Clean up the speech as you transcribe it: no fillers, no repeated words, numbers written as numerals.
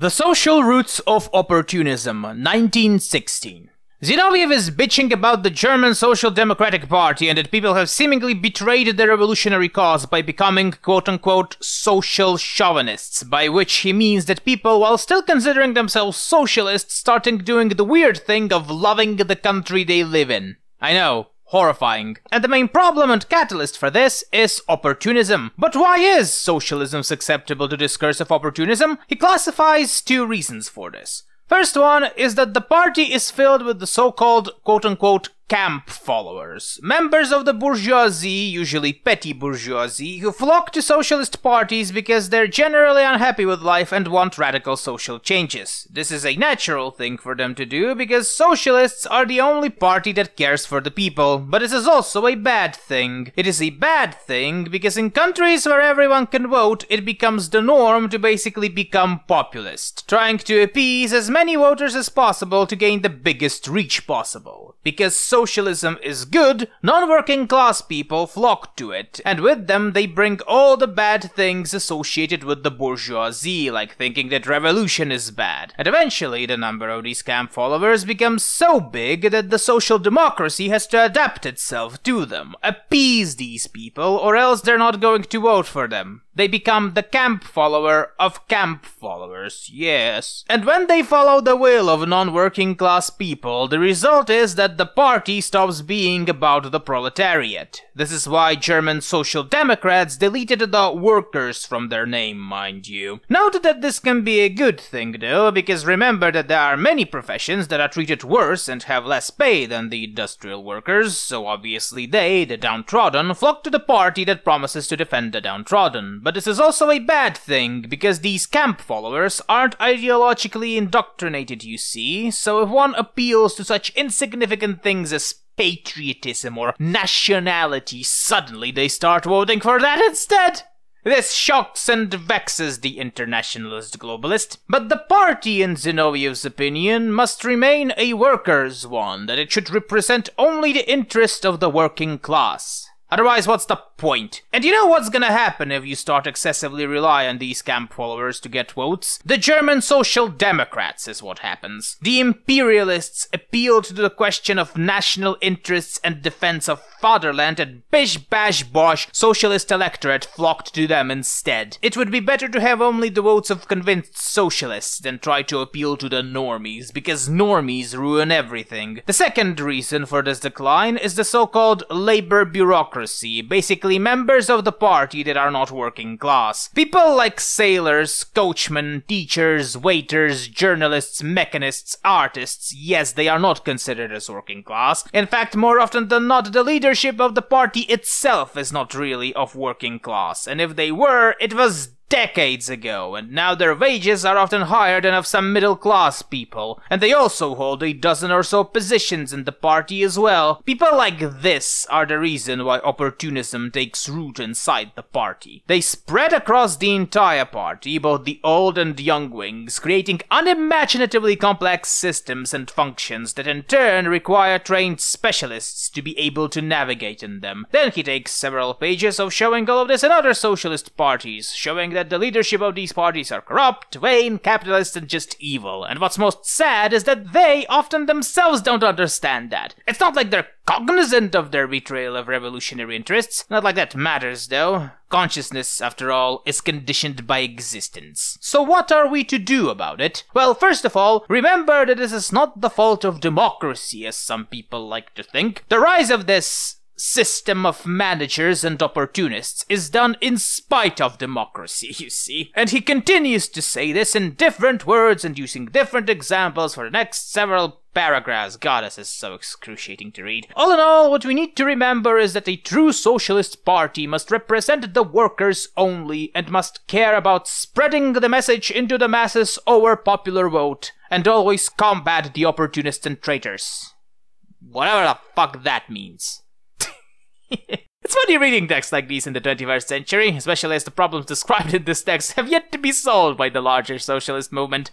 The Social Roots of Opportunism, 1916. Zinoviev is bitching about the German Social Democratic Party and that people have seemingly betrayed their revolutionary cause by becoming quote-unquote social chauvinists, by which he means that people, while still considering themselves socialists, starting doing the weird thing of loving the country they live in. I know. Horrifying. And the main problem and catalyst for this is opportunism. But why is socialism susceptible to this curse of opportunism? He classifies two reasons for this. First one is that the party is filled with the so-called quote-unquote camp followers, members of the bourgeoisie, usually petty bourgeoisie, who flock to socialist parties because they're generally unhappy with life and want radical social changes. This is a natural thing for them to do because socialists are the only party that cares for the people, but this is also a bad thing. It is a bad thing because in countries where everyone can vote, it becomes the norm to basically become populist, trying to appease as many voters as possible to gain the biggest reach possible. Because socialism is good, non-working class people flock to it, and with them they bring all the bad things associated with the bourgeoisie, like thinking that revolution is bad. And eventually the number of these camp followers becomes so big that the social democracy has to adapt itself to them, appease these people, or else they're not going to vote for them. They become the camp follower of camp followers, yes. And when they follow the will of non-working class people, the result is that the party stops being about the proletariat. This is why German Social Democrats deleted the workers from their name, mind you. Note that this can be a good thing though, because remember that there are many professions that are treated worse and have less pay than the industrial workers, so obviously they, the downtrodden, flock to the party that promises to defend the downtrodden. But this is also a bad thing, because these camp followers aren't ideologically indoctrinated, you see, so if one appeals to such insignificant things as patriotism or nationality, suddenly they start voting for that instead! This shocks and vexes the internationalist globalist, but the party, in Zinoviev's opinion, must remain a workers' one, that it should represent only the interest of the working class. Otherwise, what's the point? And you know what's gonna happen if you start excessively rely on these camp followers to get votes? The German Social Democrats is what happens. The imperialists appeal to the question of national interests and defense of fatherland, and bish-bash-bosh socialist electorate flocked to them instead. It would be better to have only the votes of convinced socialists than try to appeal to the normies, because normies ruin everything. The second reason for this decline is the so-called labor bureaucracy. Basically members of the party that are not working class. People like sailors, coachmen, teachers, waiters, journalists, mechanists, artists, yes, they are not considered as working class. In fact, more often than not, the leadership of the party itself is not really of working class, and if they were, it was decades ago, and now their wages are often higher than of some middle-class people, and they also hold a dozen or so positions in the party as well. People like this are the reason why opportunism takes root inside the party. They spread across the entire party, both the old and young wings, creating unimaginatively complex systems and functions that in turn require trained specialists to be able to navigate in them. Then he takes several pages of showing all of this in other socialist parties, showing that the leadership of these parties are corrupt, vain, capitalist, and just evil. And what's most sad is that they often themselves don't understand that. It's not like they're cognizant of their betrayal of revolutionary interests. Not like that matters, though. Consciousness, after all, is conditioned by existence. So what are we to do about it? Well, first of all, remember that this is not the fault of democracy, as some people like to think. The rise of this system of managers and opportunists is done in spite of democracy, you see. And he continues to say this in different words and using different examples for the next several paragraphs. God, this is so excruciating to read. All in all, what we need to remember is that a true socialist party must represent the workers only and must care about spreading the message into the masses over popular vote, and always combat the opportunists and traitors. Whatever the fuck that means. It's funny reading texts like these in the 21st century, especially as the problems described in this text have yet to be solved by the larger socialist movement.